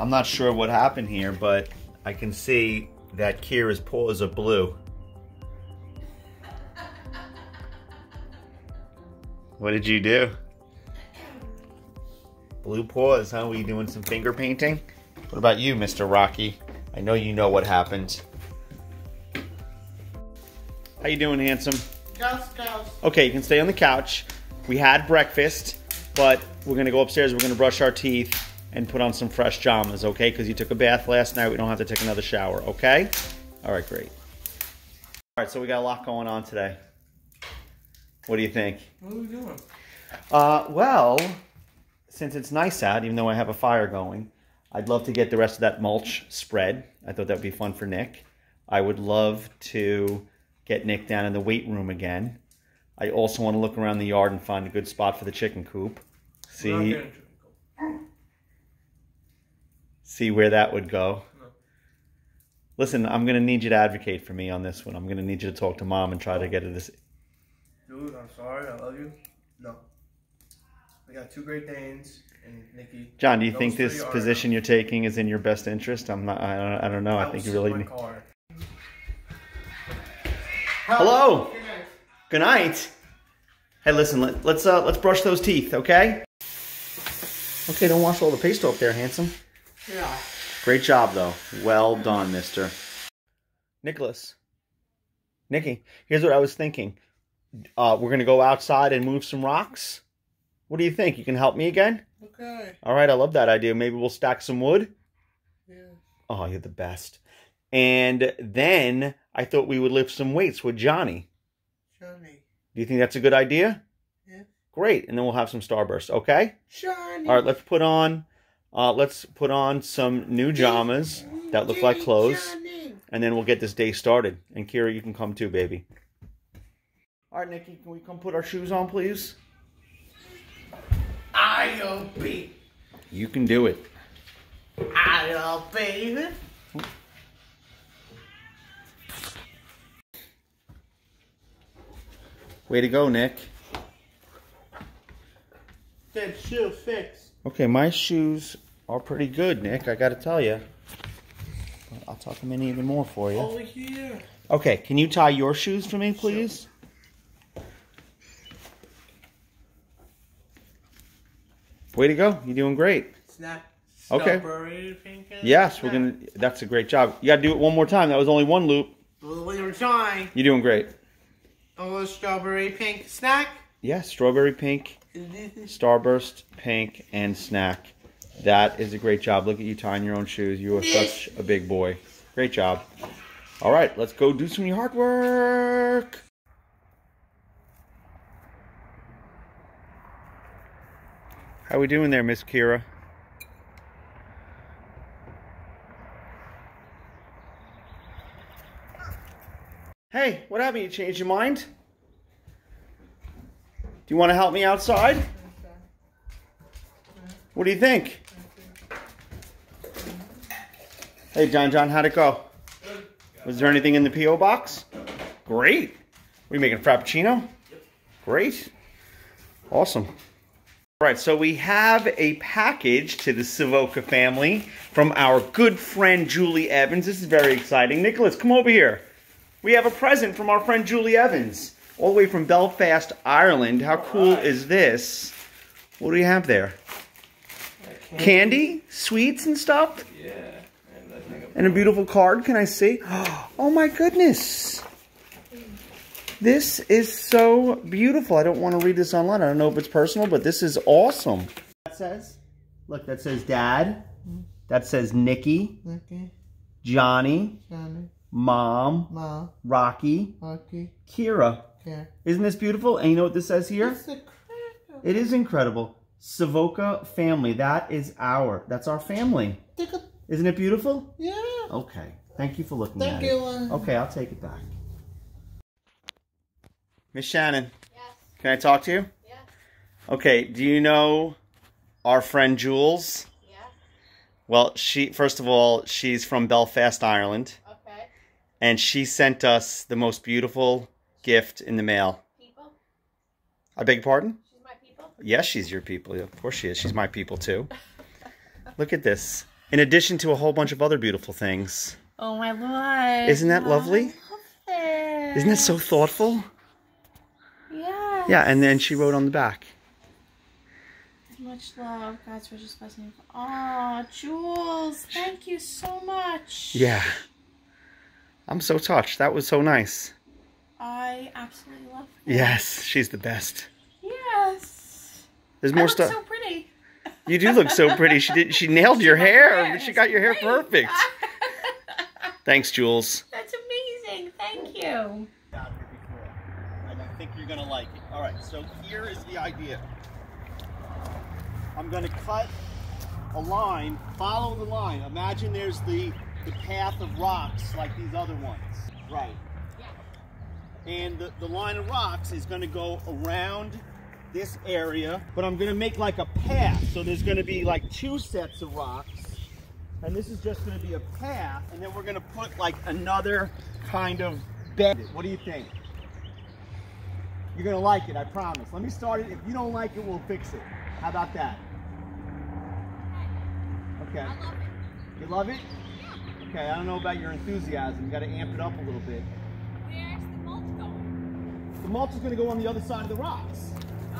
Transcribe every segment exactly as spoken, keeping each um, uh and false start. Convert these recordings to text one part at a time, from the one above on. I'm not sure what happened here, but I can see that Kira's paws are blue. What did you do? Blue paws, huh? Were you doing some finger painting? What about you, Mister Rocky? I know you know what happened. How you doing, handsome? Couch, couch. Okay, you can stay on the couch. We had breakfast, but we're gonna go upstairs, we're gonna brush our teeth and put on some fresh pajamas, okay? Because you took a bath last night, we don't have to take another shower, okay? All right, great. All right, so we got a lot going on today. What do you think? What are we doing? Uh, well, since it's nice out, even though I have a fire going, I'd love to get the rest of that mulch spread. I thought that would be fun for Nick. I would love to get Nick down in the weight room again. I also want to look around the yard and find a good spot for the chicken coop. See, see where that would go. No. Listen, I'm going to need you to advocate for me on this one. I'm going to need you to talk to Mom and try to get to this. Dude, I'm sorry. I love you. No. I got two Great Danes and Nikki. John, do you think this position you're taking is in your best interest? I'm not. I don't, I don't know. I, I think you really need. Car. Hello. Good night. Hey, listen. Let, let's uh, let's brush those teeth, okay? Okay. Don't wash all the paste off there, handsome. Yeah. Great job, though. Well done, Mister Nicholas. Nikki, here's what I was thinking. Uh, we're gonna go outside and move some rocks. What do you think? You can help me again? Okay. All right, I love that idea. Maybe we'll stack some wood. Yeah. Oh, you're the best. And then I thought we would lift some weights with Johnny. Johnny. Do you think that's a good idea? Yeah. Great. And then we'll have some Starburst, okay? Johnny. All right, let's put on uh let's put on some new pajamas that look like clothes. Johnny. And then we'll get this day started. And Kira, you can come too, baby. All right, Nikki, can we come put our shoes on, please? I O B. You can do it. I O B. Way to go, Nick. That shoe fixed. Okay, my shoes are pretty good, Nick, I gotta tell you. I'll tuck them in even more for you. Over here. Okay, can you tie your shoes for me, please? Sure. Way to go. You're doing great. Snap. Okay. Yes, we're going to... That's a great job. You got to do it one more time. That was only one loop. One more time. You're doing great. A little strawberry pink snack. Yes, strawberry pink, Starburst pink, and snack. That is a great job. Look at you tying your own shoes. You are such a big boy. Great job. All right, let's go do some hard work. How we doing there, Miss Kira? Hey, what happened? You changed your mind? Do you want to help me outside? What do you think? Hey, John John, how'd it go? Was there anything in the P O box? Great. What are you making, a frappuccino? Great. Awesome. All right, so we have a package to the Savoca family from our good friend Julie Evans. This is very exciting. Nicholas, come over here. We have a present from our friend Julie Evans, all the way from Belfast, Ireland. How cool is this? What do we have there? Candy, Candy sweets, and stuff? Yeah. And, I think and a beautiful card, can I see? Oh my goodness. This is so beautiful. I don't want to read this online. I don't know if it's personal, but this is awesome. That says, look, that says Dad. Mm. That says Nikki. Okay. Johnny. Johnny. Mom. Mom. Rocky. Rocky. Kira. Yeah. Isn't this beautiful? And you know what this says here? It's incredible. It is incredible. Savoca family. That is our, that's our family. Isn't it beautiful? Yeah. Okay. Thank you for looking Thank at you. It. Okay, I'll take it back. Miss Shannon, yes. Can I talk to you? Yeah. Okay, do you know our friend Jules? Yeah. Well, she first of all, she's from Belfast, Ireland. Okay. And she sent us the most beautiful gift in the mail. People? I beg your pardon? She's my people? Yes, she's your people. Of course she is. She's my people, too. Look at this. in addition to a whole bunch of other beautiful things. Oh my lord. Isn't that lovely? I love this. Isn't that so thoughtful? Yeah. Yeah, and then she wrote on the back. Much love, God's richest blessing. Oh, Jules, thank you so much. Yeah. I'm so touched. That was so nice. I absolutely love her. Yes, she's the best. Yes. There's more stuff. So pretty. You do look so pretty. She did. She nailed your hair. hair. She got your hair perfect. Thanks, Jules. That's amazing. Thank you. And I think you're gonna like it. All right. So here is the idea. I'm going to cut a line, follow the line. Imagine there's the, the path of rocks like these other ones. Right. Yeah. And the, the line of rocks is going to go around this area, but I'm going to make like a path. So there's going to be like two sets of rocks, and this is just going to be a path, and then we're going to put like another kind of bed. What do you think? You're going to like it, I promise. Let me start it. If you don't like it, we'll fix it. How about that? Okay. I love it. You love it? Yeah. Okay, I don't know about your enthusiasm. You got to amp it up a little bit. Where's the mulch going? The mulch is going to go on the other side of the rocks.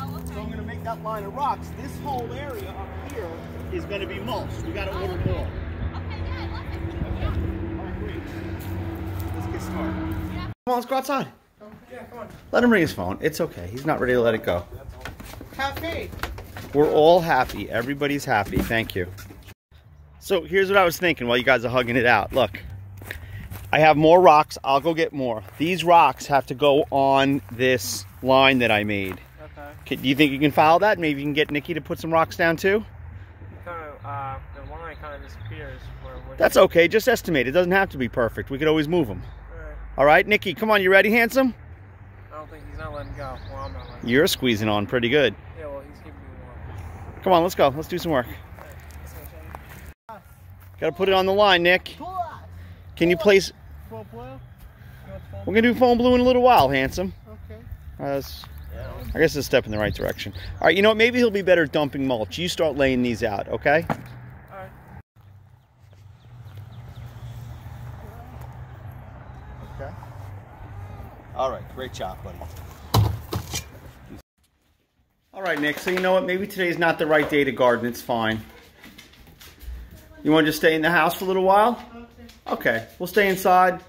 Oh, okay. So I'm going to make that line of rocks. This whole area up here is going to be mulch. We got to order more. Okay, yeah, I love it. Yeah. All right, great. Let's get started. Yeah. Come on, let's go outside. Okay. Yeah, come on. Let him ring his phone. It's okay. He's not ready to let it go. Have faith. We're all happy. Everybody's happy. Thank you. So here's what I was thinking while you guys are hugging it out. Look, I have more rocks. I'll go get more. These rocks have to go on this line that I made. Okay. Can, do you think you can follow that? Maybe you can get Nikki to put some rocks down too? Kind of, uh, the line kind of disappears. For That's okay. Just estimate. It doesn't have to be perfect. We could always move them. All right. All right, Nikki, come on. You ready, handsome? I don't think he's not letting go. Well, I'm not letting go. You're squeezing on pretty good. Yeah, well, he's keeping me warm. Come on, let's go. Let's do some work. Gotta put it on the line, Nick. Can you place? We're gonna do foam blue in a little while, handsome. Okay. Uh, I guess it's a step in the right direction. All right, you know what? Maybe he'll be better dumping mulch. You start laying these out, okay? All right. Okay. All right, great job, buddy. All right, Nick, so you know what? Maybe today's not the right day to garden. It's fine. You want to just stay in the house for a little while? Okay, we'll stay inside.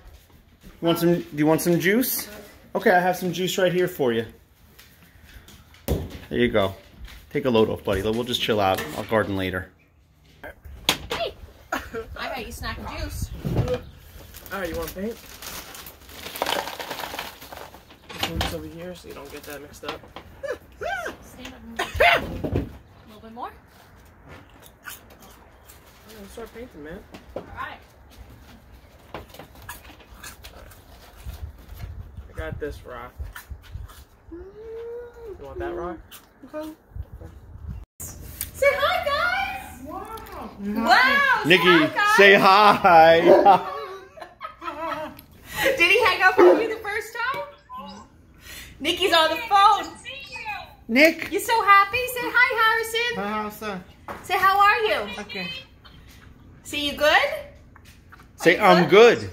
You want some? Do you want some juice? Okay, I have some juice right here for you. There you go. Take a load off, buddy. We'll just chill out. I'll garden later. Hey, I got you snack and juice. All right, you want paint? This one's over here, so you don't get that mixed up. Stand up a little bit more. I'm gonna start painting, man. All right. All right. I got this rock. You want that rock? Okay. Say hi, guys! Wow! Wow! Nikki, say hi! Guys. Say hi. Did he hang up on you the first time? Nikki's on the phone. Nick, you so happy? Say hi, Harrison. Hi, Harrison. Say how are you? Okay. See you good? Say you I'm good? good.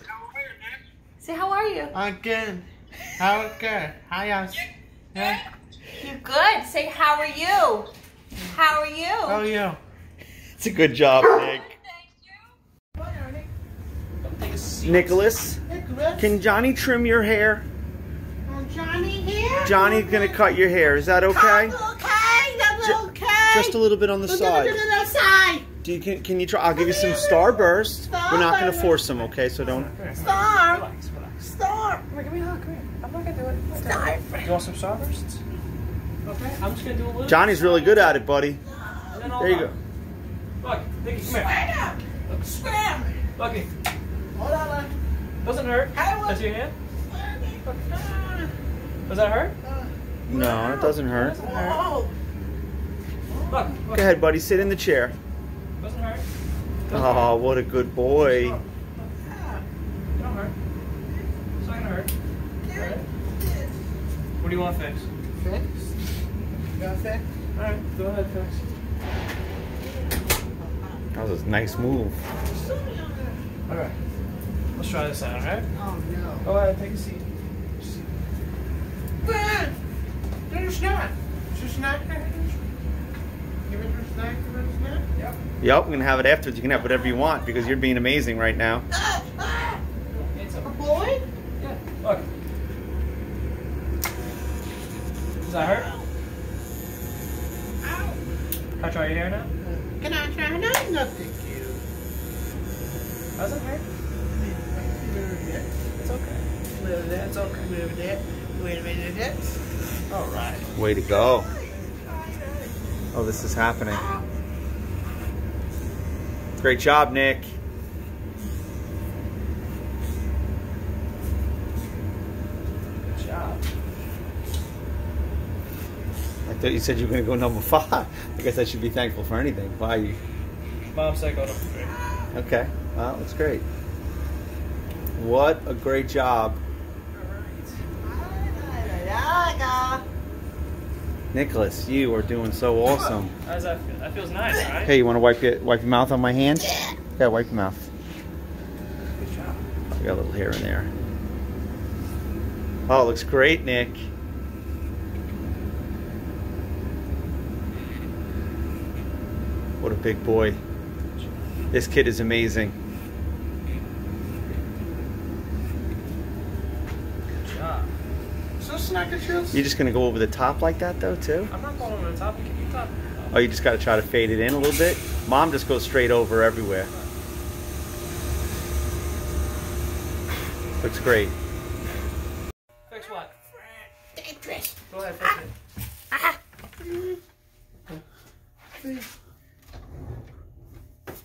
Say how are you? I'm good. How good? Hi, I'm good. You good? Say how are you? How are you? How are you? It's a good job, Nick. Thank you. Nicholas, Nicholas, can Johnny trim your hair? Oh, Johnny here? Johnny's okay. Gonna cut your hair. Is that okay? That's okay. That's okay. Just, just a little bit on the We're side. A little bit on the side. Do you, can, can you try? I'll give you some Starburst. Starburst. We're not going to force them, okay? So don't. Star. Relax, relax. Star. Come here, give me a hug. Come here. I'm not going to do it. Star. Do you want some Starbursts? Okay. I'm just going to do a little. Johnny's really good at it, buddy. No. There you go. Look, Nikki, come here. Look. Square. Look. Hold on, look. Doesn't hurt. That's your hand? Does that hurt? No, it doesn't hurt. It doesn't hurt. Look, look. Go ahead, buddy. Sit in the chair. Doesn't hurt. Doesn't oh, hurt. What a good boy. It don't hurt. It's not gonna hurt. Alright. What do you want to fix? Fix? You got to fix? Alright, go ahead, fix. That was That was a nice move. All right. Let's try this out, all right? Oh, no. Go ahead, take a seat. Good. There's not. There's not. Give it a snack, give it a snack. Yep. Yep, we can have it afterwards. You can have whatever you want because you're being amazing right now. Ah, ah. It's a boy? Yeah, look. Does that hurt? Ow. Can I try your hair now? Can I try now? Nothing cute. Does it hurt? It's okay. Move that. It's okay. Move that. Wait a minute. All right. Way to go. Oh, this is happening. Great job, Nick. Good job. I thought you said you were going to go number five. I guess I should be thankful for anything. Why you? Mom said go number three. Okay. Well, that's great. What a great job. Nicholas, you are doing so awesome. How does that feel? That feels nice, right? Hey, you want to wipe your, wipe your mouth on my hand? Yeah. Yeah, wipe your mouth. Good job. I got a little hair in there. Oh, it looks great, Nick. What a big boy. This kid is amazing. You're just going to go over the top like that, though, too? I'm not going over the top. Can you top? Oh, you just got to try to fade it in a little bit? Mom just goes straight over everywhere. Looks great. Fix what? Dangerous. Go ahead, fix it. Ah.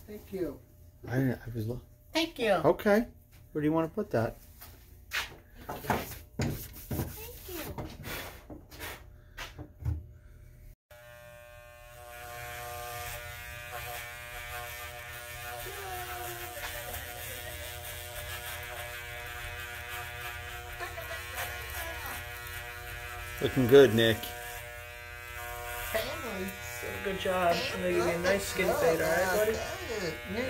Thank you. I, I was looking. Thank you. Okay. Where do you want to put that? Looking good, Nick. So good job. I'm gonna give you a nice skin fade, alright, buddy?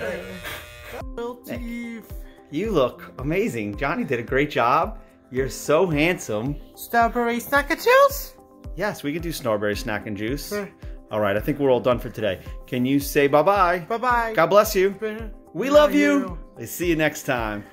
All right. Nick, you look amazing. Johnny did a great job. You're so handsome. Strawberry snack and juice? Yes, we could do strawberry snack and juice. Uh, alright, I think we're all done for today. Can you say bye-bye? Bye-bye. God bless you. We love you. I see you next time.